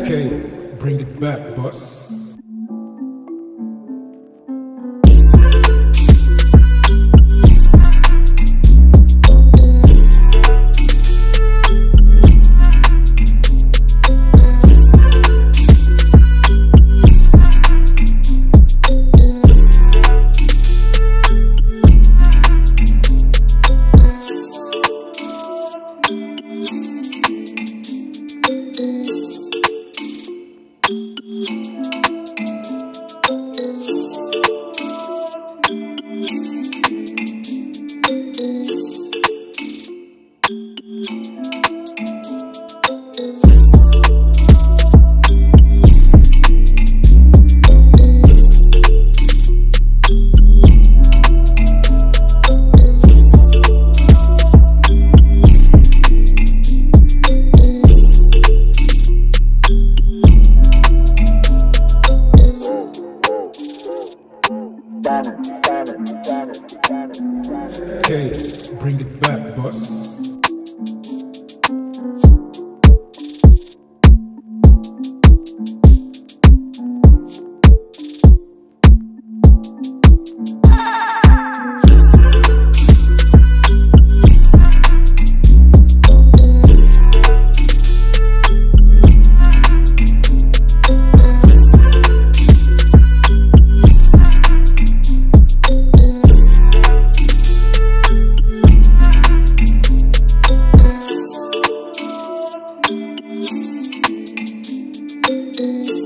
Okay, bring it back, boss. Okay, bring it back, boss.